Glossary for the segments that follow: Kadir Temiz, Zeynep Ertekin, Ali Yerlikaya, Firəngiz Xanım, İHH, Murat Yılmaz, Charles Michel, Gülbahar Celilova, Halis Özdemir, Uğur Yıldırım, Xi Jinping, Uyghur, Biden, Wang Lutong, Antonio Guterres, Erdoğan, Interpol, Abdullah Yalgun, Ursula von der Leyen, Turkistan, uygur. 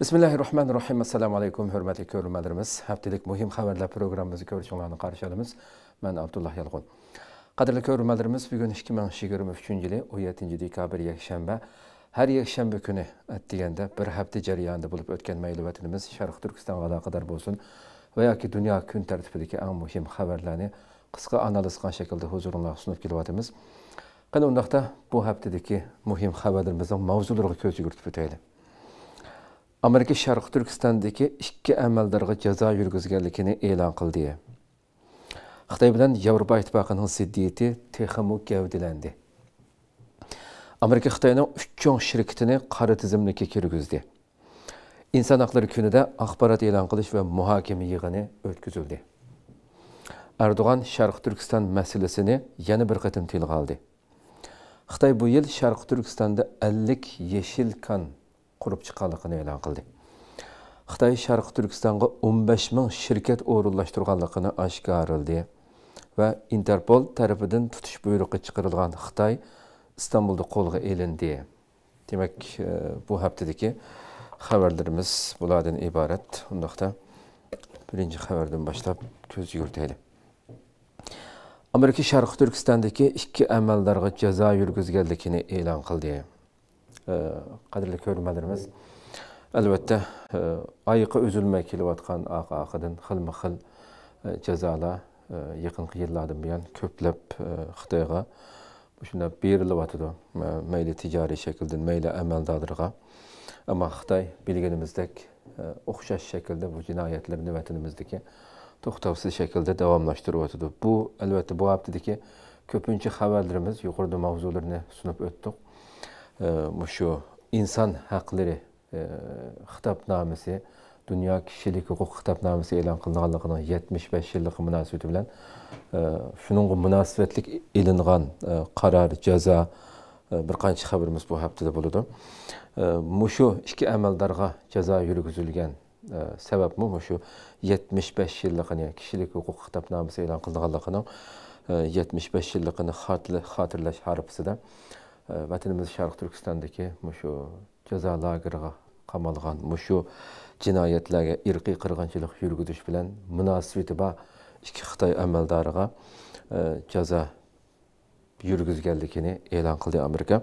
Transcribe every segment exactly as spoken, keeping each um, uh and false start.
Bismillahirrahmanirrahim. Assalamu alaikum. Hürmetli körülmelerimiz. Haftalık muhim haberler programımızı görüşenlerine karşılığımız. Ben Abdullah Yalgun. Kadirli körülmelerimiz bugün ikki ming yigirma uchinchi yili o'n yettinchi dekabr yakşembe. Her yakşembe günü ettiğinde bir hafta ceryanında bulup ötken meylubatimiz Şarkı Türkistan'a kadar kadar bulsun. Veya ki dünya gün tertibideki en muhim haberlerini kısa analizkan şekilde huzuruna sunup gelibatimiz. Qani undaqda bu haftadagi muhim haberlerimizin mavzularga ko'z yugurtib o'taylik. Amerika Sharq Turkistondagi ikki amaldorga jazo yurgizganligini e'lon qildi. Xitoy bilan Yevropa ittifoqining ziddiyati texmo gavdilandi. Amerika Xitoyning uch chong shirkatini qora tizimlikka kirgizdi. Inson huquqlari kunida axborot e'lon qilish va muhokama yig'ini o'tkazildi. Erdoğan Sharq Turkiston masalasini yana bir qatim tilga oldi. Xitoy bu yil Sharq Turkistonda ellik yeşil kan qurib chiqqanligini e'lon qildi. Xitoy Sharq Turkistonga o'n besh ming shirkat o'rinlashtirganligini oshkoraldi va Interpol tarafidan tutish buyrug'i chiqarilgan Xitoy Istanbulda qo'lga olindi. Demak, bu haftadagi xabarlarimiz bulardan iborat. Undaqda birinchi xabardan boshlab ko'z yugurtaylik. Amerika Sharq Turkistondagi ikki amaldorga jazo yurgizganligini e'lon qildi. Qadrli ko'rmalarimiz, albatta oyiqqa uzilmay kelayotgan oq-oqidan xilma-xil jazolar yaqinqi yillardan buyon ko'plab Xitoyga shunday berilyotdi. Mayli tijoriy shaklda, mayli amaldorlarga. Ammo Xitoy bilganimizdek o'xshash shaklda bu jinoyatlarni vatanimizdagi to'xtovsiz shaklda davomlashtiryotdi. Bu albatta bu haftadagi ko'pincha xabarlarimiz yuqorida mavzularni sunib o'tdik. Mushu inson haqlari xitobnomasi, dunyo kishilik huquq xitobnomasi e'lon qilinganligining yetmish besh yilligi munosabati bilan shuningga munosabatlik e'lingan qaror, jazo bir qancha xabarimiz bu haftada bo'ladi. Mushu ikki amaldorga jazo yurgizilgan sebep mu? Şu yetmish besh yillikini kişilik hukuk kitobnomasi e'lon qilinganligining yetmish besh yillikini xotirlash harfisida vatanimiz Sharq Turkistondagi mushu jazo lageriga qamalgan mushu jinoyatlarga irqiy qirg'inchilik yurgitish bilan munosabati bor ikki Xitoy amaldoriga jazo yurgizganligini e'lon qildi Amerika.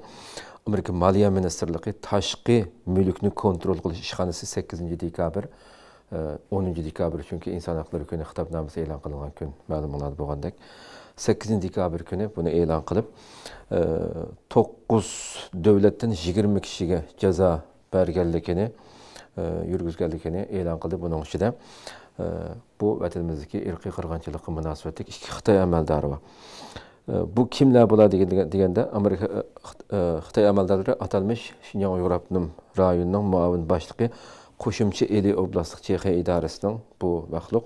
Amerika Maliya Ministerligi tashqi mulkni kontrol qilish ishxonasi sakkizinchi dekabr, o'ninchi dekabr chunki inson huquqlari kuni xitobnomasi e'lon qilingan kun ma'lumot bo'lgandek sakkizinchi dekabr kuni buni e'lon qilib to'qqiz davlatdan yigirma kishiga jazo berganligini, yurgizganligini e'lon qildi. Buning ichida bu vatanimizdagi irqiy qirg'inchilikka munosabatli ikki Xitoy amaldori bor. Bu kimlar bo'ladi deganda Amerika Xitoy amaldorlari atalmış Şinjan Uyghur Avtonom rayonining muavin boshlig'i qo'shimcha eli oblastlik chexiya idorasining bu mahluq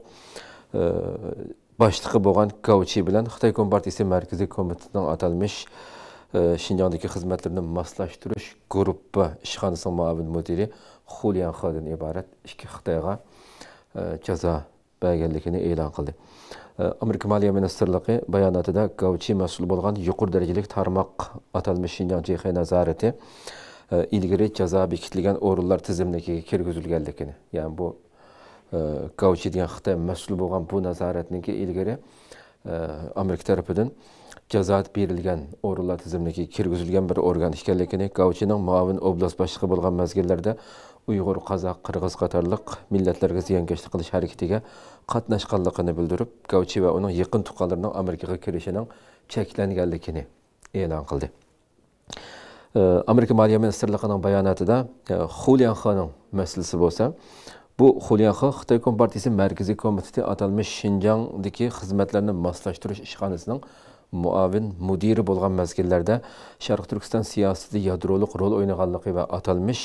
boshlig'i bo'lgan Gauchi bilan Xitoy Kompartiyasi Markaziy Komitetining atalmış Şinjandagi xizmatlarni moslashtirish guruhi ishxonasining muavin mudiri Xulian Xodin iborat ikki Xitoyga jazo berganligini e'lon qildi. Amerika Maliya Ministerligi bayonotida Gauchi mas'ul bo'lgan yuqori darajali tarmoq atalmış Şinjan chexiya nazorati ilgari jazo bekitilgan o'rinlar tizimligiga kirgizilganligini, ya'ni bu Gauchi degan Xitoy mas'ul bo'lgan bu nazoratniki ilgari Amerika tarafidan jazo berilgan o'rinlar tizimligiga kirgizilgan bir organ ekanligini, Gauchining muavin oblast boshlig'i bo'lgan mazgillarda Uyghur, Qazaq, Qirg'iz qatorliq millatlarga ziyonkashlik qilish harakatiga qatnashganligini bildirib, Gauchi va uning yaqin tuqqanlarining Amerikaga kirishining cheklanganligini e'lon qildi. Amerika Maliya Ministerligining bayonotida Xuliyanxoning masalasi bo'lsa, bu Xuliyanxo Xitoy Kompartiyasi Markaziy Komiteti atalmış Şinjandagi xizmatlarni moslashtirish ishxonasining muavin mudiri bo'lgan mazgillarda Sharq Turkiston siyosatida yadroliq rol o'ynaganligi va atalmış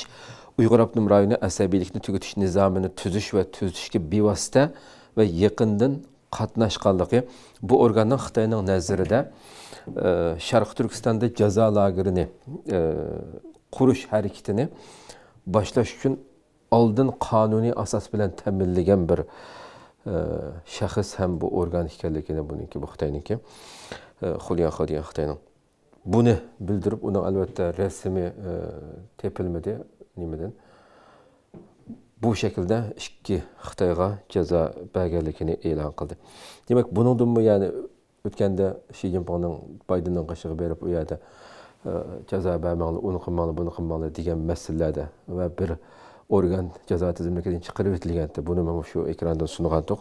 Uyghur Avtonom rayoni asabiylikni tugatish nizomini tuzish va tuzishga bevosita va yaqindan qatnashganligi bu organning Xitoyning nazarida Sharq Turkistonda jazo lagerini qurish harakatini boshlash uchun oldin qonuniy asos bilan ta'minlangan bir shaxs ham bu organ ekanligini, buniki bu Xitoyniki Xuliyanxo degan Xitoyning buni bildirib, uning albatta rasmiy tepilmadi nimadan bu şekilde iki Xitayga ceza belgelikini ilan kıldı. Demek bunun da mı yani ötkende Xi Jinping'in Biden'ın kaşığı verip uyardı ceza vermeli, onu kılmalı, bunu kılmalı diyen meselelerde ve bir organ ceza tizimlikten çıkarıp etilgende bunu şu ekrandan sunugandık.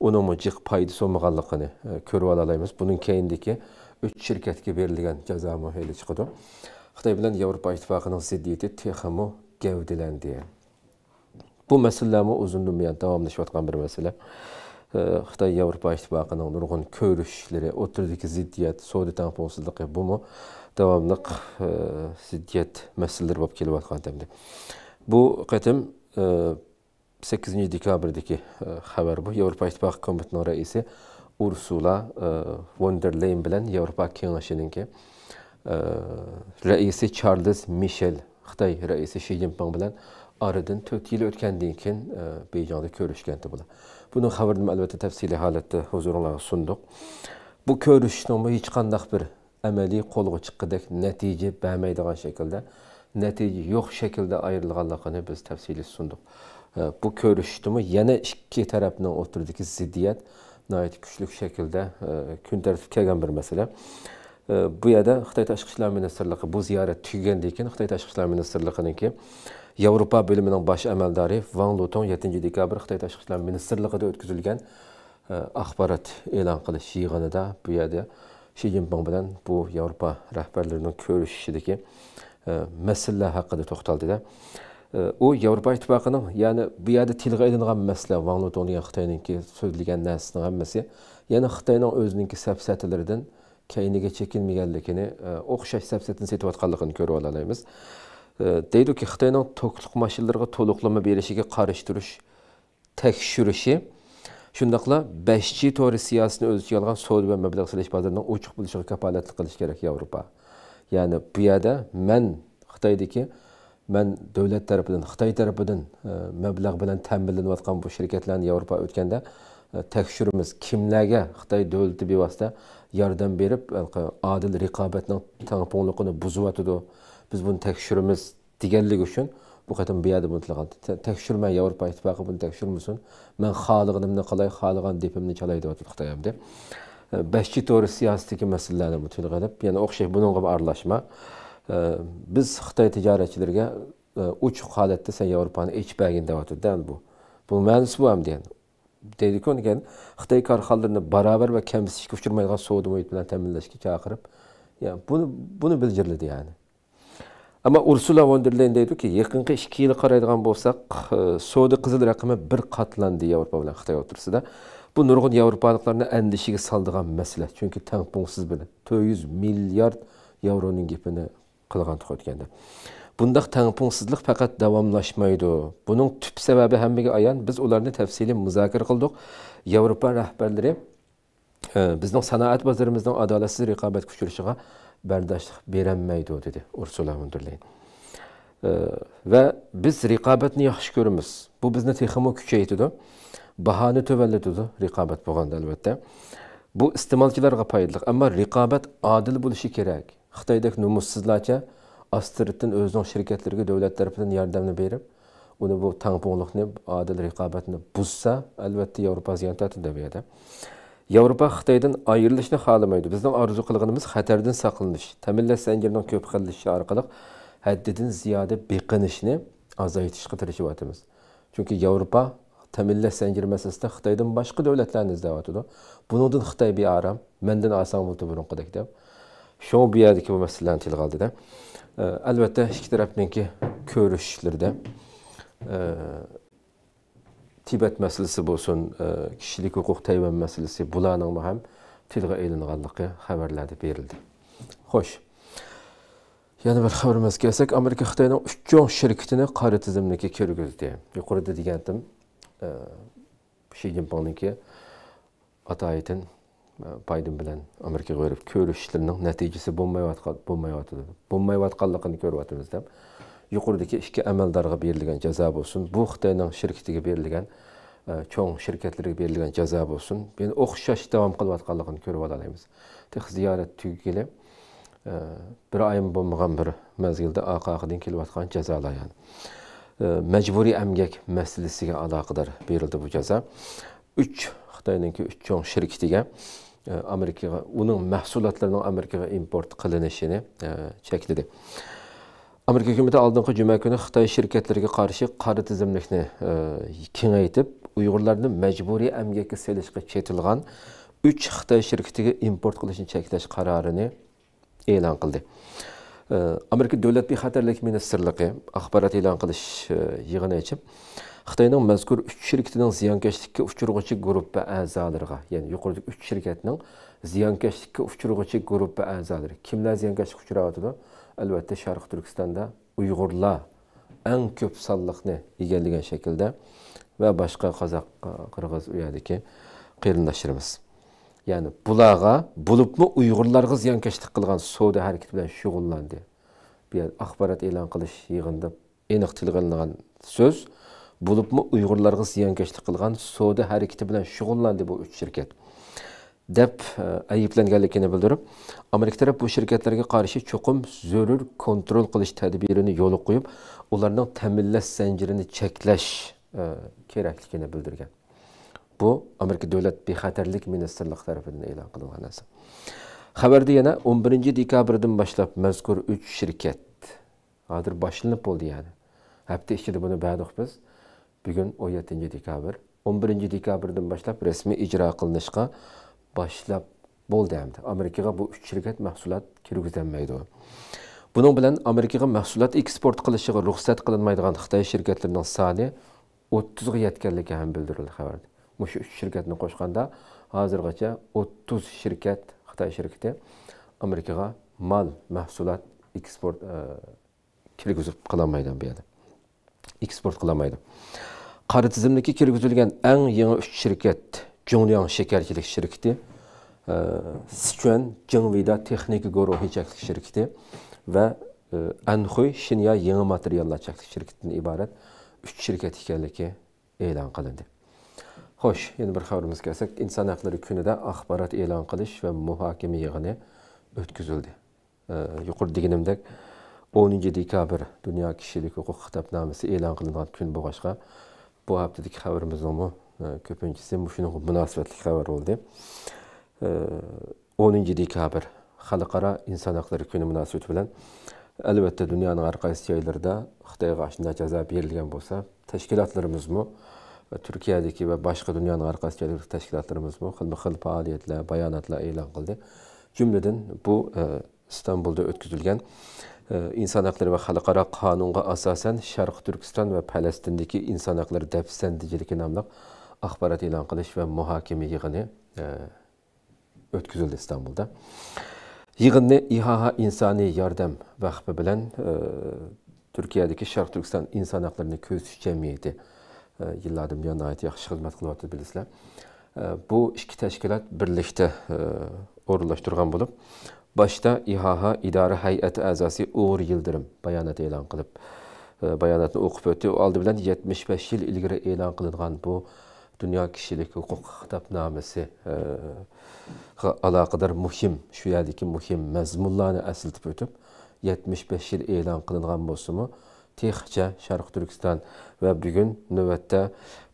Onun mu cık paydası olmağalıqını körü alalayımız. Bunun kendiki üç şirketki verilgen ceza muhayeli çıkıdı. Xitay bilen Avrupa İttifaqının ziddiyeti texamı gevdilendi. Bu meselemi uzunlamayan, devamlaşıvatkan bir mesele. Xitay Avrupa İttifaqının nurgun körüşleri, oturdaki ziddiyet, Suudi tamponsuzluğu bu mu? Devamlıq ziddiyet meseleleri bab kelivatkan demdi. Bu qetim sekkizinci dekabr'daki haber bu. Avrupa İttifaqı Komitinin reisi Ursula von der Leyen bilen Avrupa Kengişinin ki reisi Charles Michel, Xitay reisi Xi Jinping bilen aradan dört yıl ötkendiğin için Beycan'da körüşkendi bula. Bunun haberini elbette tefsili halette huzuruna sunduk. Bu körüştüğümü hiç kandak bir ameli kolu çıkıdık netice vermeydiğin şekilde, netice yok şekilde ayrılığını biz tefsili sunduk. Bu körüştüğümü yine iki tarafından oturduğu ziddiyet, nayet güçlük şekilde gün tertip kegen bir mesele. Bu ya da Xitay Tashqi İşlar Ministerliği bu ziyaret tüygendiğin Xitay Tashqi İşlar Ministerliği'nin ki Avrupa bölümünün baş əməldarı Wang Lutong yedinci dekabr Xitay Tashqi İşlar Ministerliği'de ötküzülgən axbarat elan qılış yığınında bu yerdə Xi Jinping bilan bu Avrupa rəhbərlərinin görüşüşüdəki məsələ haqqında toxtaldı da. O Avrupa İttifaqının yəni bu yerdə tilgə edilən məsələ Wang Lutong'un Xitayınki sözlügən nəsinin hamısı yəni Xitayının özününki səfsətlərdən keyinige çekilməyənlikini oxşaş səfsətini setib atqanlığını görüb alalayımız. Deydi ki, Xitayning to'qliq mashinalariga to'liqlama berishiga qarshi turish tekshirishi, shundaqla beşinci to'g'ri siyosatni o'z ichiga olgan savdo va mablag' selish bozorining ochiq bo'lishiga kafolatlik qilish kerak Yevropa. Ya'ni bu yerda men Xitoydagi men davlat tarafidan, Xitoy tarafidan mablag' bilan ta'minlanayotgan bu shirkatlarni Yevropa o'tganda tekshirimiz kimlarga Xitoy davlati bevosita yordam berib, adil raqobatning tenglikini buzayotdi. Biz bunu tekşürümüz diğerlik için bu kadar bir yerde mutlaka. Tekşürme Avrupa İttifaqı bunu tekşürmüsün. Ben halıqınımda kalay, halıqan depimde çalaydı oturup xtayamdı. Beşçi doğru siyaseteki meselelerini mutlaka edip, yani o şey bunun gibi arlaşma. Biz Xitay ticaretçilerine üç halette sen Avrupa'nın iç belginde oturdu değil bu. Bu mühendis bu hem deyin. Dedik onu ki, Xitay karxallarını beraber ve kendisi hiç kuşturmayla soğudu muhitmeden teminleşki çağırıp, yani bunu, bunu bildirdi yani. Ama Ursula von der Leyen dedi ki, yakınki iki yılı karaydıgan bolsaq, Suudi Qızıl raqımı bir katlandı Avrupa bilan Xitay oturusida. Bu nurgun Avrupalıqlarına endişige saldıgan mesele. Çünkü tengpunsuz bile. to'rt yuz milyard Avronun gepini kılgan tüketkendi. Bundaq tengpunsuzluk fakat devamlaşmaydı. Bunun tüp sebebi hemmige ayan, biz onlarını tefsili müzakir kıldık. Avrupa rehberleri, bizden sanayet bazarımızdan adaletsiz rekabet kuşturuşuğa bardaşlıq berənməydi o dedi Ursula von der Leyen. Ee, ve biz rekabetini yaxşı görürüz. Bu bizni texmo küçəyitdi. Bahanı tövəllədi rekabet boğanda elbette. Bu istemalçılara paydalıq. Ama rekabet adil buluşu kerak. Xitaydakı numussuzlarca Astrit'in özünün şirketlerine devlet tarafından yardımını verip onu bu tangponluqni adil rekabetini buzsa elbette Avrupa ziyan tatında verdi. Avrupa Xitaydan ayrılışını xalamaydı. Bizden arzu kılığımız xatardan saklanış, təminləş zəncirinin köp xillishi arqalıq həddidin ziyade beqinishini azaytishqa tirishyapmiz. Çünki Avrupa təminləş zəncir məsələsində Xitaydan başqa dövlətlərni izləyətdi. Bunundan Xitay biaram, məndən asan oldu burunqidək deb. Şo bu yerdəki bu məsələni tilgə aldı da. Əlbəttə iki tərəfninki görüşlərdə Tibet meselesi bolsun, kişilik hukuk Tayvan meselesi, bulanın hem tilgə elinğanlığı haberlerde verildi. Hoş. Yani bir haberimiz gelsek, Amerika Xitayının üç çoğun şirketini qarı tizimdeki körgüzdü. Yuqorida degandim, Xi Jinping'ninki atayitin Biden bilen Amerika'ya verip körüşlerinin neticesi bulmayatdı. Bulmayatqanlığını görüyoruz da. Yuqoridagi iki əməldarğa berilgan cəza olsun. Bu Xitayning şirketiga berilgan, çoğ şirketlerine berilgan cəza olsun. Ben oxşaş davam qılayotganligini görüb alaymiz. Tex ziyaret tugili bir ayım bo'lmagan bir mazgilda aqaqdan kelayotgan cəzalar yani. məcburi əmgək məsəlisi ilə əlaqədar verildi bu cəza. üç Xitayınki üç çox şirkətinə Amerikaya onun məhsullarının Amerikaya import qılınışını çəkdi. Amerika hökuməti aldınqı cümə günü Xitay şirkətlərinə qarşı qarşı tizimlikni kengaytib, Uyğurlarni məcburi əmgəkə selishqə çetilgan üç Xitay şirkətinə import qılışını çəkiləş qərarını elan qıldı. Amerika Dövlət Bexatarlik Ministerliyi axbarat elan qilish yig'ini ichib, Xitoyning mazkur üç shirkatining ziyonkashlikka uchiruvchi guruhi a'zolariga, ya'ni yuqoridagi üç shirkatning ziyonkashlikka uchiruvchi guruhi a'zolari. Kimlar ziyonkashlikka uchrayotdi? Albatta, Sharq Turkistonda Uyg'urlar eng ko'p sonliqni egallagan shaklda va boshqa qozoq, qirg'iz uyadagi qarindoshlarimiz. Yani bulağa, bulup mu Uygurlarga ziyankashlik qilgan savdo harakati bilan shug'ullandi. Bir axborot e'lon qilish yig'inida aniq tilg'inlangan so'z, bulup mu Uygurlarga ziyankashlik qilgan savdo harakati bilan shug'ullandi bu üç shirkat deb ayiblanganligini bildirib, Amerika taraf bu shirkatlarga qarshi cho'qim zarur kontrol qilish tadbirini yo'l qo'yib, ularning ta'minlash zanjirini cheklash kerakligini bildirgan. Bu, Amerika Dövlət Bexatarlik Ministerliyi tərəfindən elan qılınan nəsə. Xəbərdə yana on birinci dekabrdan başlap məzkur üç şirkət hazır başlanıb oldu yani. Həftə içində bunu bədiq biz. Bugün on yedinci dekabr. on birinci dekabrdan başlap rəsmi icra qılınışqa başlap boldu hamda. Amerikaya bu üç şirkət məhsulat kirgizənməydi. Bunun bilan Amerikaya məhsulat eksport qılışığa ruxsat qılınmaydığan Xitay şirkətlərinin sani otuzğa yetkənligi ham bildirildi xəbərdə. Bu üç şirketini koşkanda hazırgacha otuz şirket, Xitay şirketi Amerika'ya mal, mahsulat, eksport e, kirgizip kılamaydı bir yerde. Eksport kılamaydı. Qarı tizimdeki kirgizilgen en yeni üç şirket, Jongliang Şekerçilik Şirketi, e, Sichuan Jingvida Texnik Guruhi Çeklik Şirketi ve e, Anhui Şinya Yeni Materyaller Çeklik Şirketi'nin ibaret üç şirket hikayeliki elan kılındı. Hoş, yeni bir haberimiz gelsek, insan hakları günüde axbarat elan qilish ve muhakeme yığını ötküzüldü. Ee, yuqur diginimdek on birinci dekabr Dünya Kişilik Hukuk Xitapnamesi elan qılınan gün boğaşqa bu haftadik haberimizin mu e, köpüncisi müşünün münasibetlik haber oldu. Ee, on birinci dekabr Xalqaro İnsan Hakları Günü münasibeti bilen elbette dünyanın arqaysi yaylarında Xitayga aşında ceza berilgen bolsa teşkilatlarımız mu Türkiye'deki ve başka dünyanın arkası gelir teşkilatlarımız bu xil-xil faaliyetler, bayanatlar elan qıldı. Cümleden bu e, İstanbul'da ötküzülgen e, insan hakları ve xalqaro qanunga asasen Şarkı Türkistan ve Palestin'deki insan hakları depsendiciliki namlıq axbarat elan qılış ve muhakeme yığını e, ötküzüldü İstanbul'da. Yığını İHH İnsani Yardım Vakfı bilen e, Türkiye'deki Şarkı Türkistan insan haklarını köz cemiyeti yıllardan bir yana ait yaxşı xidmat qilib bilisizlar. Bu iki teşkilat birlikte o'rinlashtirgan bo'lib, başta İHH İdara Hay'ati a'zosi Uğur Yıldırım bayanat elan qilib, bayanatni o'qib o'tdi. O aldı bilan yetmiş beş yil ilgari elan qilingan bu Dünya Kişilik Hukuk Xitapnamesi alaqadar muhim, şu yerdeki muhim mazmunlarni asiltib o'tib, yetmiş beş yil elan qilingan bo'lsa-mu Texçe, Şarkı Türkistan ve bugün növbette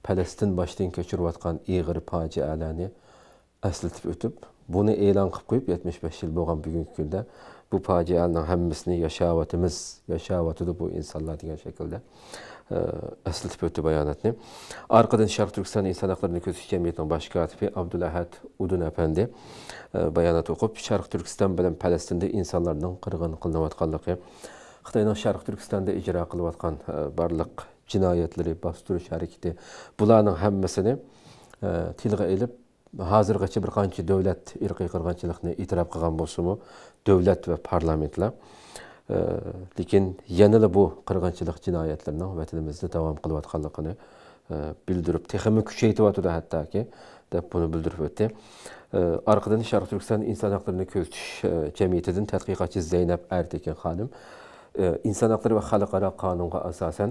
Palestin baştan keçiriyotgan Uyghur facialini esletip ötüp, bunu elan qilib qo'yib, yetmiş beş yil bo'lgan bugünkü kunda bu facialarning hammasini yaşavatımız, yaşavatidi bu insanlar degan şekilde esletip ötüp bayonotni. Arkadan Şarkı Türkistan İnsan Haklarını Ko'zitish jamiyatining bosh katibi Abdullah Yalgun efendi bayonot o'qib, Şarkı Türkistan bilan Palestinda insanlarning qirg'in qilinayotganligi, Xitoyning Sharq Turkistonda ijro qilayotgan barliq jinoyatlari, bostirish harakati, bularning hammasini tilga olib, hozirgacha bir qancha davlat irqiy qirg'inchilikni e'tirof qilgan bo'lsa-mu, davlat va parlamentlar, lekin yanada bu qirg'inchilik jinoyatlarining vatanimizda davom qilayotganligini bildirib, texnik kuchaytiryotdi hattoki deb buni bildirib o'tdi. Orqadan Sharq Turkiston inson huquqlarini ko'zitish jamiyatidan tadqiqotchi Zeynep Ertekin xonim İnsan hakları ve xalqaro qanunga asasen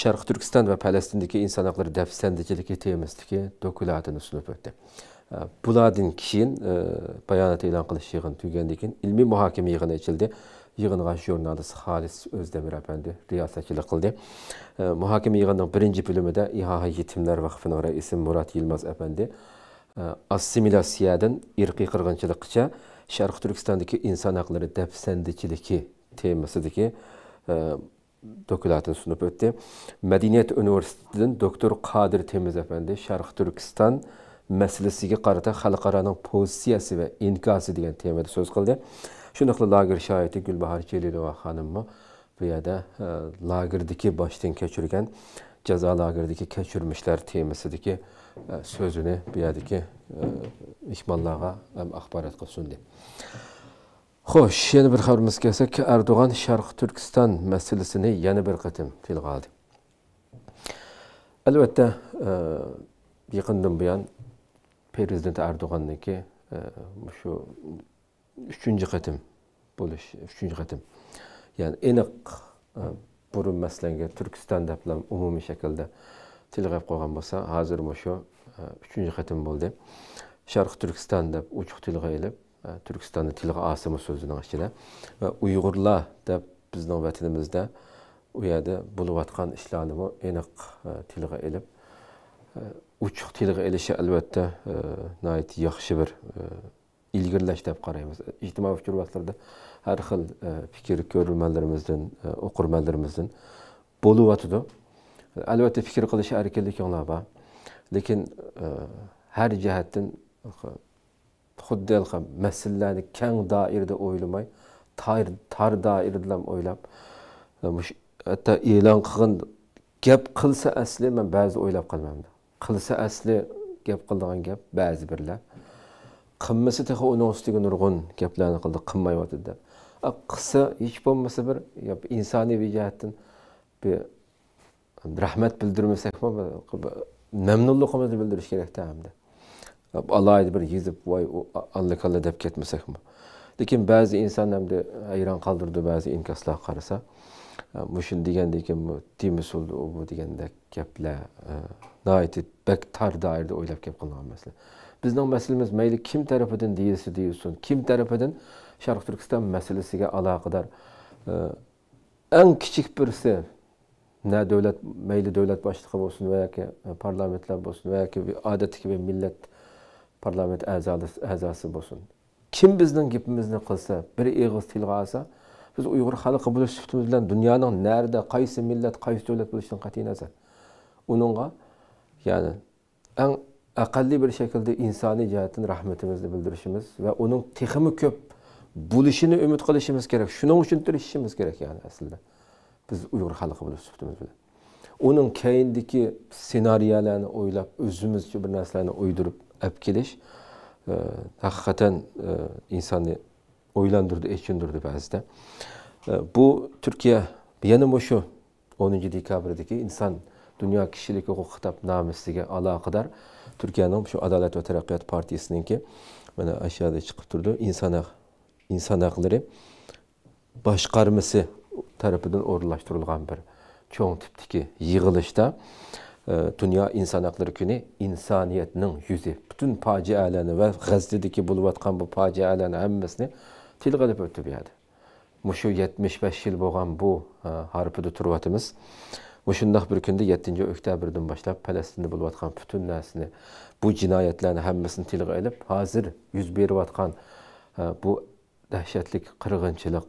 Şarkı Türkistan ve Palestin'deki insan hakları depsendiciliki temizliki dokulatını sunup ötdi. Buladın kişinin bayanatı elan qilish yığını tügendikin ilmi muhakeme yığını içildi. yığınığa jurnalist Halis Özdemir əpəndi riyasətçilik qıldı. Mühakimə yığının birinci bölümüdə İHH Yetimlər Vakfı'nın reisi Murat Yılmaz əpəndi assimilasiyadan irqi qırğınçılıqca Şərq Türkistandakı insan hakları dəfsəndikiliki temasıdakı dokülatını sunup ötdü. Mədəniyyət Universitetinin doktor Kadir Temiz əpəndi Şərq Türkistan meselesine qarata xalqaranın pozisiyası ve inkası deyen temada söz kıldı. Şunaqlı lagir şahidi Gülbahar Celilova xanımı bu yada e, lagirdeki başdan keçirgen ceza lagirdeki keçirmişler temasıdaki e, sözünü bu yadaki e, ihmallığa axbarat sundu. Xoş, yeni bir xabarımız gəlsək ki, Erdoğan Şərq Türkistan meselesini yeni bir qatım tilgə aldı. Elbette e, yıqındım buyan Prezident Erdoğan'ın ki e, şu üçüncü katım, buluş, üçüncü katım. Yani enik e, burun meselenge Türkistan'da falan umumi şekilde tilgap koyan basa hazır mı şu e, üçüncü katım buldu. Şarkı Türkistan'da uçuk tilga ile e, Türkistan'da tilga asımı sözünün aşkına ve Uygurlar da bizden vatanımızda uyada buluvatkan işlanımı enik e, tilga ile e, uçuq tilgə elişi əlbəttə e, nəhayət yaxşı bir e, ilgirləş deb qarayımız. İctimai fikirvatlarda hər xil e, fikir görülmələrimizdən, e, oqurmələrimizdən boluvatıdır. Əlbəttə fikir qilish ərkinlik onlar var. Lakin e, hər cəhətdən xuddi məsələni kən dairədə oylamay, tar, tar dairədə oylab, e, hətta elan qığın gəp qılsa əsli mən bəzi oylab qalmamdı. Qılsa əsli gəp qıldığan gəp bəzi birlər. Qınması təxə onun üstüge nurğun gəplərini qıldı, qınmayvadı da. Qısa hiç olmasa bir insani bir cəhətdən bir rəhmət bildirməsək məmnunluğumuzu bildiriş gerek deyəmdi. Alaydı bir yizib vay allaqalla deyib getməsək. Lakin bəzi insan həm də hayran qaldırdı bəzi inkaslar qarasa. Müşün deyəndə ki, demiş oldu o bu deyəndə gəplər nəhayət bək tar dairədə oylab gəp qılınan məsələ. Bizdən məsələmiz məyli kim tərəfindən deyilsə deyilsin, kim tərəfindən Şərq Türkistan məsələsinə əlaqədar ən kiçik birisi nə dövlət məyli dövlət başlığı olsun və ya ki parlamentlər olsun və ya ki adət kimi millət parlament əzası olsun. Kim bizdən gəpimizni qılsa, bir ağız tilgə alsa, biz Uyğur xalqı bu süftümüzlə dünyanın nerede, qaysı millet, qaysı dövlət buluşdan qəti nəzər. Onunla yani en aqalli bir şekilde insani cəhətdən rahmetimizi bildirişimiz ve onun teximi köp buluşunu ümid qilishimiz gerek. Şunun üçün tirişimiz gerek yani aslında. Biz Uyğur xalqı bu süftümüzlə. Onun keyindeki senariyalarını oylab, özümüzcə bir nəslərini uydurub əpkiliş e, hakikaten e, insanı oylandırdı, eşindürdü bəzi de. Bu, Türkiye, yanım şu onuncu dekabrdaki insan dünya kişilik hüquq xitabnaməsiga əlaqədar Türkiye'nin şu Adalet ve Teraqqiyat Partisi'nin ki, bana aşağıda çıkıp durdu, insan, insan hakları başqarması tarafından orunlaştırılgan bir çoğun tipdeki yığılışda Dünya İnsan Hakları Günü insaniyetinin yüzü. Bütün faciələrini ve Gazze'deki buluvatkan bu faciələrini həmməsini tilgə edib ötdü bir yerde. Muşu yetmiş beş yıl boğan bu harpıda turvatımız. Muşundaq bir gündə yeddinci oktyabrdan başlayıp Palestini buluvatkan bütün nəsini, bu cinayetlərini həmməsini tilgə edib, hazır yüz berivatkan bu dəhşətlik, qırğınçılıq,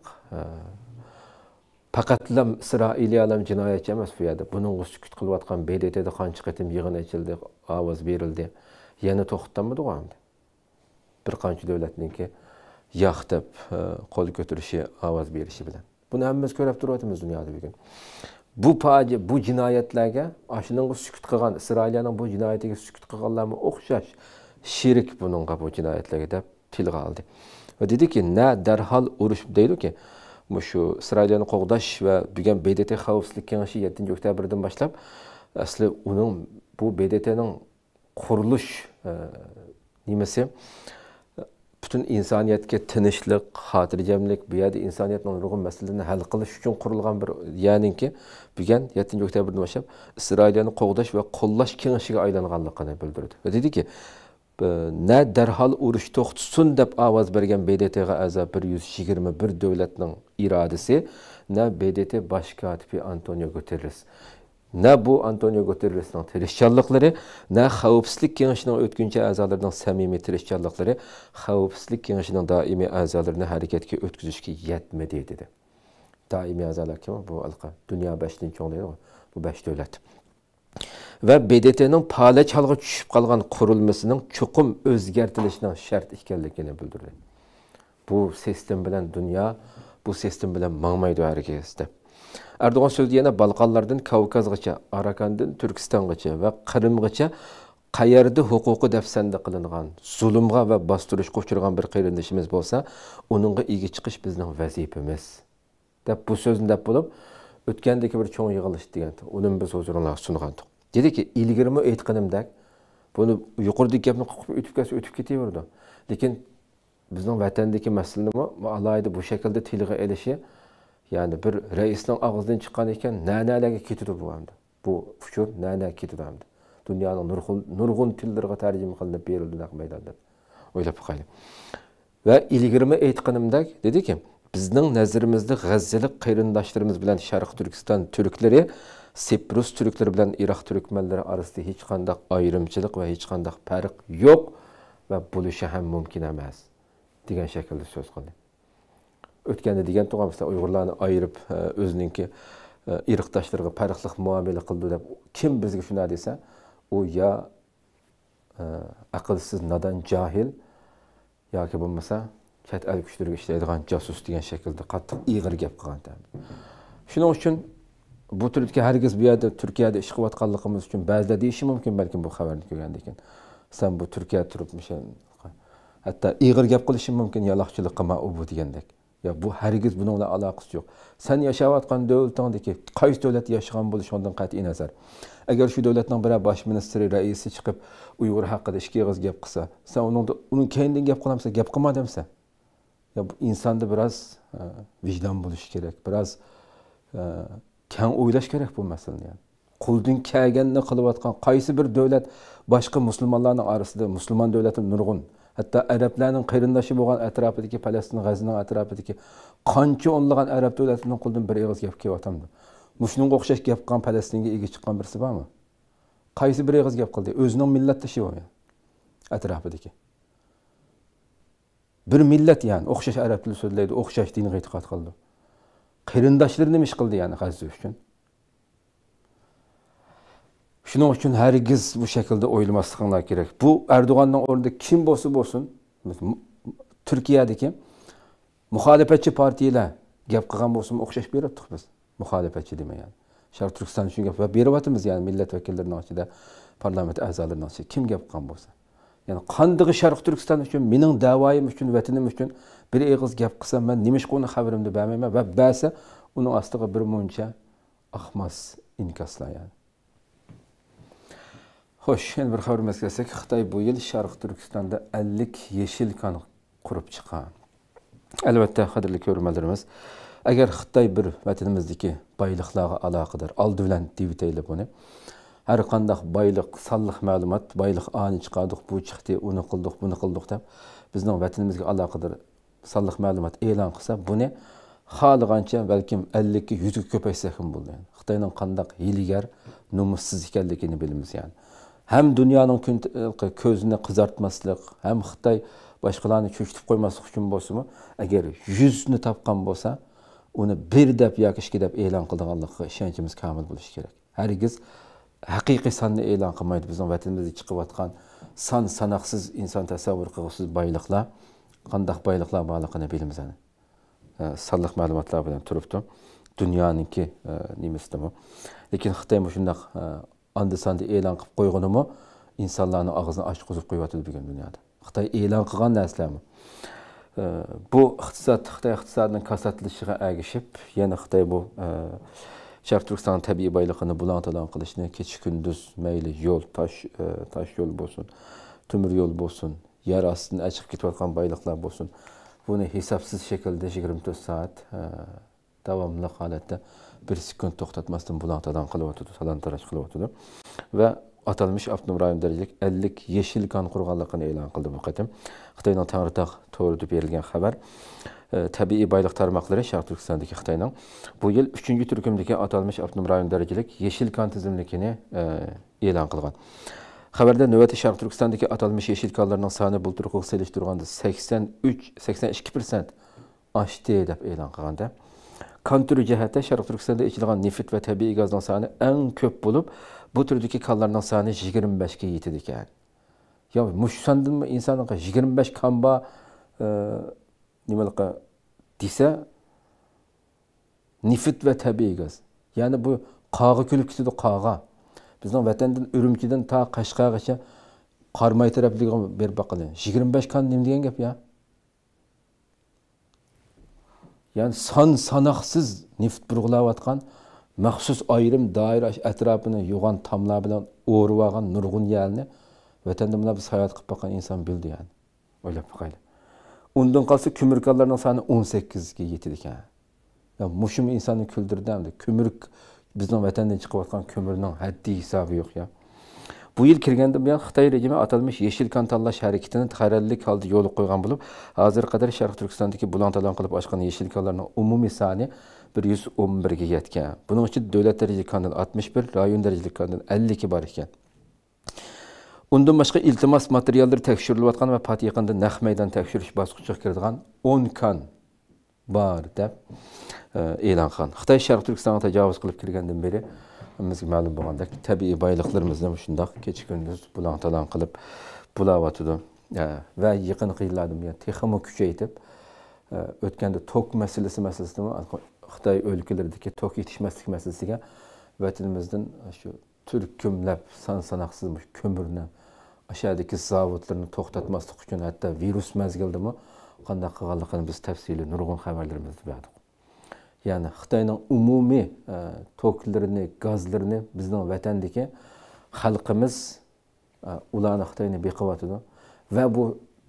Pakatlam İsrailiyalım cinayetçi emas bu yerda. Bunun sükut qılıyotqan B D T'de qancha qatim yığın açıldı, avaz verildi. Yana toxtalanmadı o hamda. Bir qancha dövlətninki yaxtıb qol götürüşü, avaz berişi bilan. Bunu hamımız görüb duruyatımız dünyada bu gün. Bu faci, bu cinayetlerge aşının sükut qılğan İsrailiyanın bu cinayetiga sükut qılğanlarga oxşaş şirik bununğa bu cinayetlerge deb tilgə aldı. Və dedi ki, nə dərhal uruş deydi ki, Muşu İsrailiyanı qoğdaş ve bugün B D T Xavfsizlik Kengaşı yeddinci oktyabrdan başlayıp aslı onun bu B D T'nin kuruluş e, nimesi bütün insaniyetke tinçlik, hatırcemlik, bu yerde insaniyetin nurgun meselelerini hal qilish üçün kurulgan bir yani ki bugün yeddinci oktyabrdan başlayıp İsrailiyanı qoğdaş ve qollaş Kengaşı'ya aylanğanlıqını bildirdi. Ve dedi ki ne derhal uruş to'xtatsin deb avaz bergen B D T'ga a'zo bir yuz yigirma bir davlatning irodasi, ne B D T bosh kotibi Antonio Guterres, ne bu Antonio Guterres'ning tirishchanliklari, ne Xavfsizlik kengashining o'tkinchi a'zolarining samimiy tirishchanliklari Xavfsizlik kengashining doimiy a'zolarini harakatga o'tkazishga yetmadi dedi. Daimi a'zolar kim bu halqa? Dunyo beshining cho'nglaydi, bu besh davlat. Ve B D T'nin pale çalgı çüşüp kalgan kurulmasının çokum özgertilişinden şart işgallikini bildirdi. Bu sistem bilen dünya, bu sistem bilen mağmaydı herkeste. Erdoğan sözü yana Balkanlardan Kavkazgacha, Arakan'dan Türkistangacha ve Kırımgacha qayerda hukuku defsende kılıngan, zulümga ve bastırışga uçurgan bir qeyrindişimiz bolsa, onunla ilgi çıkış bizden vazifimiz. Dep bu sözünü dep bulup, ötkendeki bir çoğun yığılış diyen, onun biz huzuruna sunğandık. Dedi ki, ilgirimi etkinimdek, bunu yukarıdaki gapni qo'yib o'tib ketsa o'tib ketaverdi. Lekin bizning vatandagi masalani alayida bu shaklda tilga elishi, ya'ni bir raisning og'zidan chiqqan ekan, nanalarga ketadi bu hamda. Bu uchur nana ketadi hamda. Dunyoning nurg'un tillarga tarjima qilinib berildi naq maydonda. O'ylab qo'ying. Va ilgirimi etkinimdek dediki, bizning nazarimizda G'azzalik qarindoshlarimiz bilan Sharq Turkiston turklari Siprus Türkleri bilen Irak Türkmenleri arasında hiç kandak ayrımcılık ve hiç kandak fark yok ve buluşu hem mümkün emez. Diğer şekilde söz kaldı. Ötkende diğer toplumda Uygurlarını ayırıp e, özününki e, Iraktaşlarına farklı muamele kıldı. Kim bizge şuna dese o ya e, akılsız, nadan, cahil ya ki bu mesela ket el güçleri işleydiğen casus diğer şekilde katı iğir gep kaldı. Şunun için bu türdeki herkes bir yerde Türkiye'de iş kuvvetkallıkımız için bazıda değişim mümkün belki bu haberini göründükken. Sen bu Türkiye'de turupmuşsun. Hatta iğir gap kılışın mümkün yalakçılık kıma o bu diyendik. Ya bu herkes bununla alakası yok. Sen yaşayatkan devletindeki kaç devlet yaşayan buluş ondan kat'i nazar. Eğer şu devletin bir baş ministeri, reisi çıkıp Uygur hakkında işki yığız gap kısa, sen onun, da, onun kendin gap kılamsa, gap kıma demse. Ya bu insanda biraz e, vicdan buluş gerek, biraz e, Kan oylaş gerek bu meselini yani. Kuldun kâgenini kılıvatkan, kaysi bir devlet, başka Müslümanların arasında, Müslüman devletin nurgun, hatta Arapların kıyırındaşı boğan etrafıdaki, Palestin, Gazze'nin etrafıdaki, kançı onluğun Arap devletinden kuldun bir eğiz yapki vatamdı. Müşünün kokşaş yapkan Palestin'e ilgi çıkan birisi var mı? Kaysi bir eğiz yapkıldı, özünün millet dışı var mı? Etrafıdaki. Bir millet yani, okşaş Arap dili söyledi, okşaş dini itikat kıldı. Kırındaşları neymiş kıldı yani Gazze üçün. Şunun için herkes bu şekilde oylamaslıklar gerek. Bu Erdoğan'ın orada kim bosu bosun, Türkiye'deki muhalefetçi partiyle gap kılgan bosun okşaş bir yaptık biz. Muhalefetçi deme yani. Şarkı Türkistan için gap ve bir vatımız yani milletvekillerinin açıda, parlamento azalarının açıda kim gap kılgan bosun. Yani kandığı Şarkı Türkistan için, benim davayım için, vetinim için bir eğiz gap kısa, ben neymiş ki onu haberimde beğenmeyme ve belse onun astığı bir munca ahmaz inkasla yani. Hoş, yeni bir haberimiz gelsek, Xitay bu yıl Şarkı Türkistan'da ellik yeşil kan kurup çıkan. Elbette kadirli görmelerimiz, eğer Xitay bir vatanimizdeki baylıklığa alakadar, aldı bilen diviteyle bunu, her kandak baylık, sallıq malumat, baylık ani çıkardık, bu çıktı, onu kıldık, bunu kıldık da bizden vatanimizle alakadar sallıq malumat elan kısa, bu ne? Halıganca belki elli iki yüz köpek sekim buldu. Yani. Xitay'nın kandak hiligar, numussuz hikayellikini bilimiz yani. Hem dünyanın közünü kızartmasılık, hem Xitay başkalarını çöktüp koymasılık için bozu mu? Eğer yüzünü tapkan bolsa, onu bir dep ya iki dep elan kıldığanlıkı işencimiz kamil buluş gerek. Herkes haqiqiy sanni e'lon qilmaydi bizning vatanimizda chiqayotgan san sanoqsiz inson tasavvur qilg'isiz boyliqlar, qanday boyliqlar borligini bilamiz. Sonliq ma'lumotlar bilan turibdi. Dunyoninki nimasimi? Lekin Xitoy shunday andi-sandi e'lon qilib qo'yganimi, insonlarning og'zini ochib qo'yib qo'yotdi bugun dunyoda. Xitoy e'lon qilgan narsalarmi? Bu iqtisod, Xitoy iqtisodining kasatlashishiga ergishib, yana Xitoy bu Şarkı Türkistan'ın tabii baylıkını bulantılan kılışını keçi gündüz meyli yol, taş, e, taş yol bolsun, tümür yol bolsun, yer aslında açık gitvatkan baylıklar bolsun. Bunu hesapsız şekilde yigirma to'rt saat e, devamlı halette bir sekund toktatmasının bulantılan kılıvatıdı, salantıraç kılıvatıdı. Ve Atalmış Abdullah Yalgun derlik ellik yeşil kan kurganlıkını elan kıldı bu qatim. Xitayning Tağırtaq to'rida berilgan xabar. Tabii baylık tarmakları Şarkı Türkistan'daki Xitay'nın bu yıl üçüncü türkümdeki atalmış Abdullah Yalgun derlik yeşil kan tizimlikini elan kılgan. Xabarda növbəti Şarkı Türkistan'daki atalmış yeşil kanlarının sani bulturquq seliştirganda seksen üç seksen iki yüzde aştı edip elan kılganda. Kan türü cihette Şarkı Türkistan'da içilgan nefit ve tabii gazdan sani en köp bulup bu türdeki kanlardan sani yigirme beşke yetidik yani. Ya müşsandın mı insanın yigirme beş kanba nimelka dise nefit ve tabii gaz. Yani bu kağı külüp gitti de kağa. Bizden vatenden Ürümçiden ta Kaşkaygacha karmayı taraflığa bir bakalım. yigirme beş kan nim diyen gap ya. Yani san sanaksız neft burgulavatkan, mahsus ayrım daire etrafını yugan tamla bilen uğurvagan nurgun yerini vatanda buna biz hayat kıp bakan insan bildi yani. Öyle bakayla. Ondan kalsa kümürkallarının sani on sekizge yetidik yani. Ya muşum insanı küldürdemdi. Kümürk bizden vatandan çıkıvatkan kömürünün haddi hesabı yok ya. Bu yıl kirganda bilan Xitay rejimi atılmış yeşil kan tanlaş hareketini tahrallik halda yolu koygan bulup, hazır kadar Şarkı Türkistan'daki bulan talan kılıp aşkın yeşil kanlarının umumi sani bir yüz on birge yetken. Bunun için devlet derecelik kandan altmış bir, rayon derecelik kandan elli iki bar iken. Ondan başka iltimas materyalları tekşürülüyatkan ve pati yakında naq meydan tekşürüş baskıçı kirdigan on kan bar deb e'lon qilgan. Xitoy Sharq Turkistonga tajovuz qilib kirgandan beri bizga ma'lum bo'lgandek tabiiy boyliqlarimizni shundoq kecha-kunduz bulan-talan qilib bulavotdi va yaqinqi yillarda bilan texmo kuchaytirib o'tganda tok masalasi masalasini Xitoy o'lkalaridagi tok yetishmaslik masalasiga vatanimizdan shu turkumlab san-sanoqsiz ko'mirni ashadagi zavodlarni to'xtatmaslik uchun hatto virus mazgildimi qanday qilganligini biz tafsili nurg'un xabarlarimizni berdik. Yani Xitoyning umumiy toklarını, gazlarını bizden vatandaki halkımız ularni Xitoyni beqiyotidi ve bu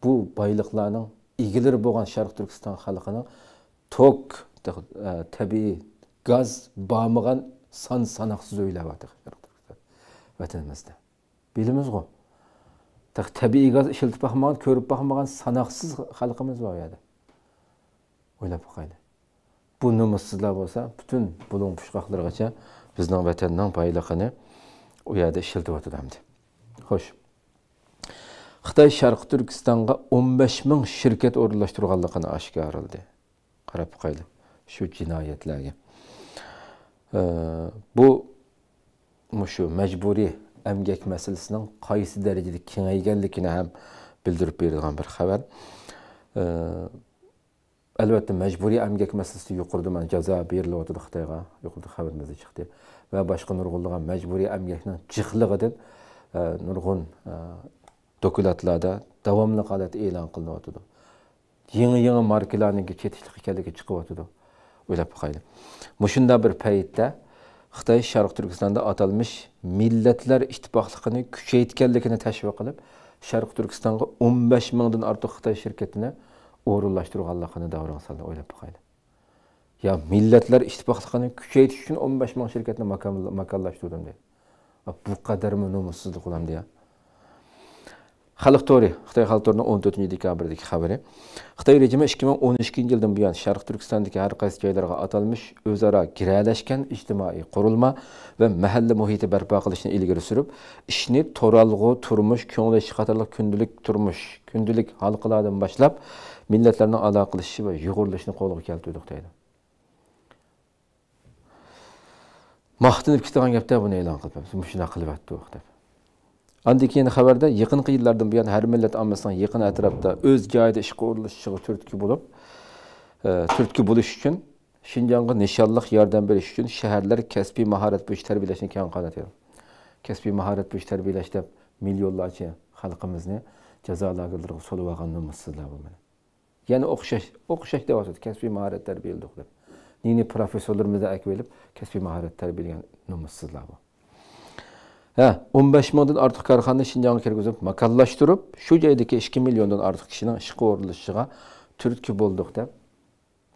bu boyliqlarning egilari bo'lgan Sharq Turkiston xalqining tok, tabiiy gaz bo'lmagan san-sanoqsiz o'ylayapti vatanimizda. Bilamizmi? Tabiiy gaz ishlatib baxmagan, ko'rib baxmagan sanoqsiz xalqimiz bor edi. O'ylab qo'yaylik. Bu numusuzlar olsa, bütün bulun puşkaklarına bizden vatandan paylıqını o yerde işildi oturdu. Hoş. Xitay Şarkı Türkistan'a on beş ming şirket orunlaştırganlıqını aşkarıldı. Qarab qo'yli şu cinayetlerine. Ee, bu, şu mecburi emgek meselesinin qaysi derecede kengayganligini hem bildirip berilgan bir haber. Ee, Elbette mecburi emgek meselesi yuqurdu men ceza berilyotdi Xitoyga yuqurdu xabarimizda chiqdi ve başka nurg'unlagan mecburi emgekning jiqligidan nurg'un dokumentlarda davomli holat e'lon qilinyotdi. Yangi-yangi markalarning chetishlik ekanligi chiqyotdi. O'ylab qo'yaylik. Mushunda bir paytda Xitoy Sharq Turkistonda atalmış millatlar ittifoqligini kuchaytganligini tashviq qilib, Sharq Turkistonga on beş mingdan ortiq Xitoy şirketini o'rinlashtirganligini davron salda o'ylab qo'yaydi. Ya millatlar ittifoqligini kuchaytirish uchun on beş ming shirkatni makallashtirdim deydi. Bu qadarmi nomussizlik ulam deya. Xalq to'ri, Xitoy xalq to'rining o'n to'rtinchi dekabrdagi xabari. Xitoy rejimi ikki ming o'n ikkinchi yildan buyon Sharq Turkistondagi har qaysi joylarga atalmish o'zaro kiralashgan ijtimoiy qurilma va mahalla muhiti barpo qilishni ilgari surib, ishni to'ralg'u, turmush, ko'ngil ishi qatorli kundalik turmush, kundalik xalqlardan boshlab millatlarni alo qilishi va yug'urilishini qo'lga keltirdik deydi. Maqtinib ketgan gapda buni e'lon qilibmiz. Mushuna qilyapti u deb. Andiki yeni xabarda yaqinqi yillardan buyon her millet ammasining yaqin atrofda o'z joyida ishga o'rlashishiga turtki bo'lib, turtki bo'lish uchun Shinjonga nishonliq yordam berish uchun shaharlar kasbiy mahorat bo'yicha tarbiyalashni kam qiladi. Kasbiy mahorat bo'yicha tarbiyalash deb millionlarcha xalqimizni jazo lagerlariga solib olgan nomussizlar bo'lmadi. Yani o'xshash, o'xshash deb aytadi, kasbiy mahorat tarbiyaladik deb. Nini professorlarimizni akvelib kasbiy mahorat tarbiyalagan nomussizlar bo'ldi. Ha, on beş milyon artıq karxana Şinjanğa kirgizib makallaştırıb, şu joydagi ikki milliondan artıq kişinin işqa o'rlashishiga turtki bo'ldik deb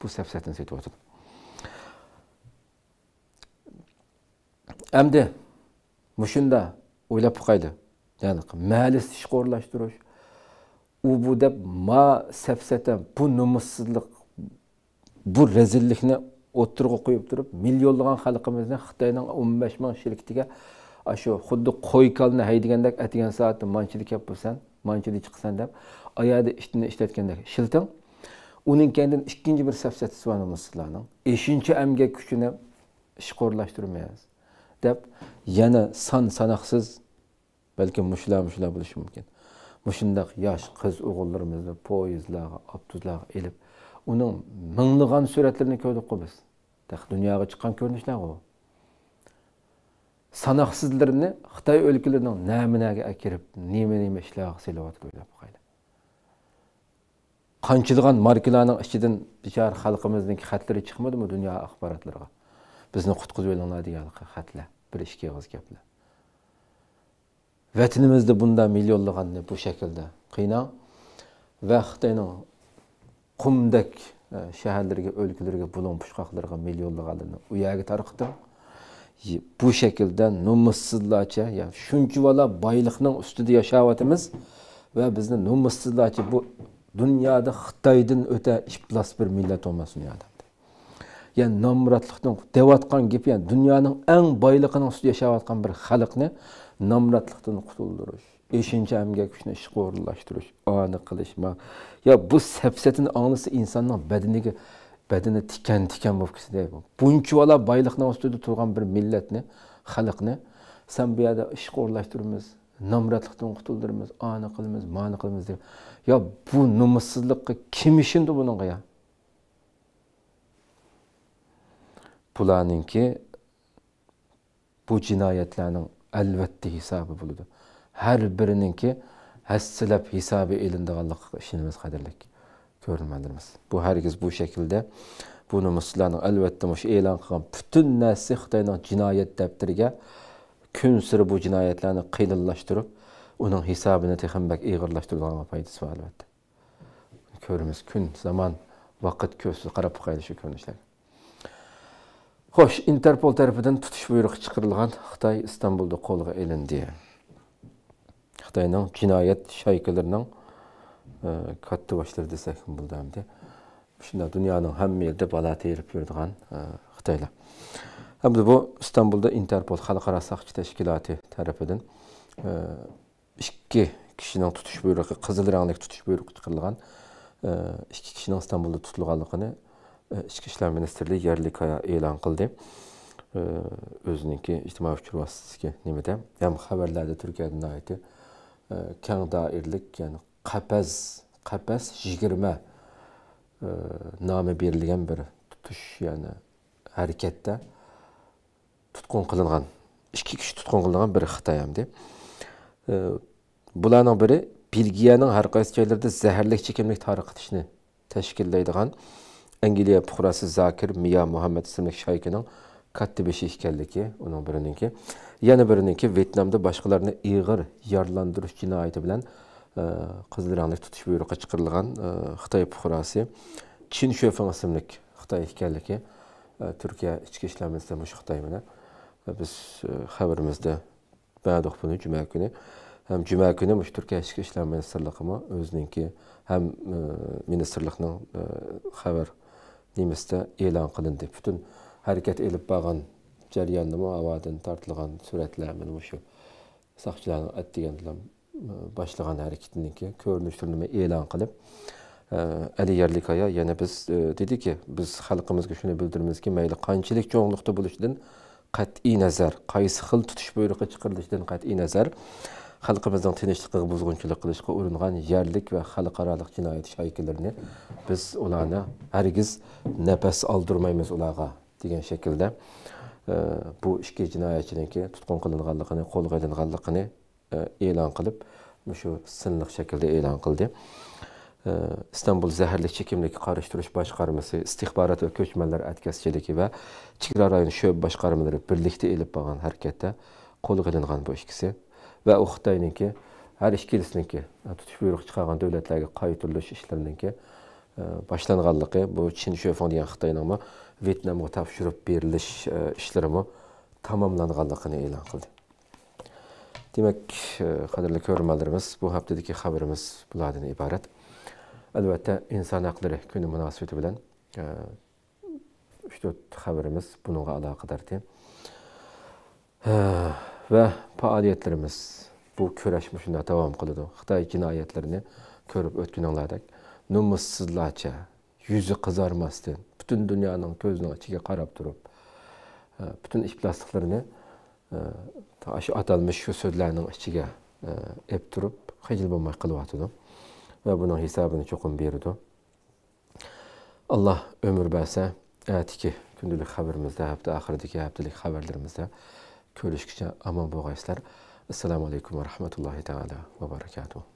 bu safsatni setib o'tdi. Endi mushunda o'ylab qo'ydi. Ya'ni ma'lis ishqorlashtirish, u bu deb ma safsata, bu nomussizlik, bu rezillikni o'tirg'i qo'yib turib, millionlagan xalqimizni Xitoyning o'n besh ming shirkitiga ashu xuddi qo'y kalni haydagandek atgan soatda manchilik qilib bo'lsan, manchilik chiqsan deb oyadi ishni ishlatgandek shilting. Uning kendidan ikkinchi bir safsatasi va nomussizlarning beshinchi amgak kuchini ishqorlashtirmaymiz deb yana san sanoqsiz belki muşla muşla buluşu mümkün. Muşundaq yaş kız oğullarımızı poyizlarga, abduzlarga elip, onun mınlığan suretlerini gördük o biz. Dünyaya çıkan görünüşler o. Sanaqsızlarını Xitay ülkelerinin nəminəgi akirip, nəminəgi işləği silavatı öyle bu qayla. Qançılığan markilanın işçidən biçar xalqımızın xətleri çıxmadı mı dünya axbaratlarına? Bizni qutquz velanlar deyil xətlə, bir işki yağız gəplə. Vatanimizda bunda milyonlaganni bu şekilde qiyna ve Xitoyning qumdak shaharlarga, o'lkalarga, bulon pushqoqlarga milyonlaganlarni u yerga tarqitdim. Bu şekilde nomussizlarcha, ya shuncha vala boylikning ustida yashayotimiz ve bizni nomussizlarcha bu dunyoda Xitoydan o'ta iflos bir millat bo'lmasin yo'lda. Yani nomratlikning deyotgan gapi, yani dunyoning eng boyligining ustida yashayotgan bir xalqni namratlıqdan qutulduruş, beşinci əmgək üçün işqorlaşdırış, anı qılışma. Ya bu səfsətin anısı insanın bədini, bədini tikən-tikən bovkisi deyil. Bunki valla baylıqla üstüldü turğan bir millətini, xalqını, sən bir yada işqorlaşdırırmız, namratlıqdan qutuldurumiz, anı qılımız, manı qılımız deyil. Ya bu numussızlıqı kim işindir bununla ya? Bulanın ki, bu cinayetlərinin elbette hesabı buludu. Her birininki hesselep hesabı elinde Allah'a işinimiz kaderlik görülmelerimiz. Bu herkes bu şekilde bunu Müslümanın elbette muş elan kılan bütün nesli Xitay'ın cinayet deptirge kün sürü bu cinayetlerini kıyıllaştırıp onun hesabını tekinbek eğirlaştırılana paydası var elbette. Körümüz kün zaman vakit köşsüz karabı kayılışı görünüşler. Xo'sh, Interpol tarafidan tutish buyrug'i chiqarilgan Xitoy Istanbulda qo'lga olindi. Xitoyning jinoyat shaykalarining katta boshlar desak bo'ldi hamda shunda dunyoning hamma yerida bala terib yuradigan Xitoylar. Hamda bu Istanbulda Interpol xalqaro saqchi tashkiloti tarafidan ikki kishining tutish buyrug'i, qizil rangli tutish buyrug'i chiqarilgan ikki kishining Istanbulda tutilganligini İçki İşler Ministerliği yerlikaya elan kıldı. Ee, Özününki İctimai Uçur Vasitesi nimede. Hem haberlerde Türkiye'den aitı e, keng dairlik, yani Qapaz, Qapaz yigirme e, nami birliğen bir tutuş, yani harekette tutkun kılınan, iki kişi tutkun kılınan bir Xitay'ımdı. E, Bulanın biri Bilgiye'nin her kaysi yerlerde zehirlik çekimlik tarikatışını teşkilleydiğen İngiliz puhrası Zakir Mia Muhammed isimli şaykının katta beşi işkelleki, onun birininki. Yana birininki Vietnam'da başkalarını iğir yarlandırış cinayeti bilen e, Kızılırağınlık tutuş buyruğa çıkarılan e, Xitay puhrası Çin Şöfen isimli Xitay işkelleki e, Türkiye İçki İşler Ministerliği Xitay'ına e, biz e, haberimizde beğendik bunu Cuma günü. Hem Cuma günü Türkiye İçki İşler Ministerliği özününki hem e, ministerliğinin e, haber Nimis'te elan kılındı. Bütün hareket edip bağın ceryanlama havadın tartılgan süretlerinin şu sakçıların ettiğinden başlayan hareketindeki görünüştürünme elan kılıp e, Ali Yerlikaya yani biz e, dedi ki biz halkımızga şunu bildirimiz ki meyli kançilik çoğunlukta buluşudun kat'i nazar, qaysi xil tutish buyrug'i chiqarilishdan kat'i nazar xalqimizning tinchligiga buzg'unchilik qilishga uringan yerlik va xalqaroliq jinoyat shaykalarini biz ularni hargiz nafas oldirmaymiz ularga degan shaklda e, bu ikki jinoyatchiniki tutqun qilinganligini, qo'lga olinganligini e'lon qilib, shu sinliq shaklda e'lon qildi. E, İstanbul Zehirlik Çekimlik Qarıştırış Başqarması, İstihbarat va Ko'chmanlar Atkazchiligi va Chegara rayon sho'b boshqarmalari birlikda elib bo'lgan harakatda qo'lga olingan bu ikkisi ve o Xitayninki, her işkilisninki, tutuş buyruq çıkartan devletlerine qaytırılış işlerininki başlanğanlığı, bu Çin Şöfen deyen Xitay'nın Vietnam'a tavşırıp beriliş işlerimi tamamlanğanlığını elan qıldı. Demek kadirli körmalarımız, bu haftadaki haberimiz buladığına ibaret. Elbette insan hakları günü münasebeti bilen üç dört haberimiz bununla alakadardı. Ve faaliyetlerimiz bu köreşmişine devam kıldı. Xitay cinayetlerini körüp ötkünenlerdik. Numussızlaça, yüzü kızarmasdı. Bütün dünyanın gözünün açığa karab durup, bütün iflaslıklarını aşı atılmış şu sözlerinin içine ep durup, hicil bulmaya kılıyordu. Ve bunun hesabını çokum verirdi. Allah ömür verse, etki gündülük haberimizde, hafta ahirdeki haftalık haberlerimizde görüşürüz. Aman bu gayslar. Esselamu Aleyküm ve Rahmetullahi Teala ve Berekatuhu.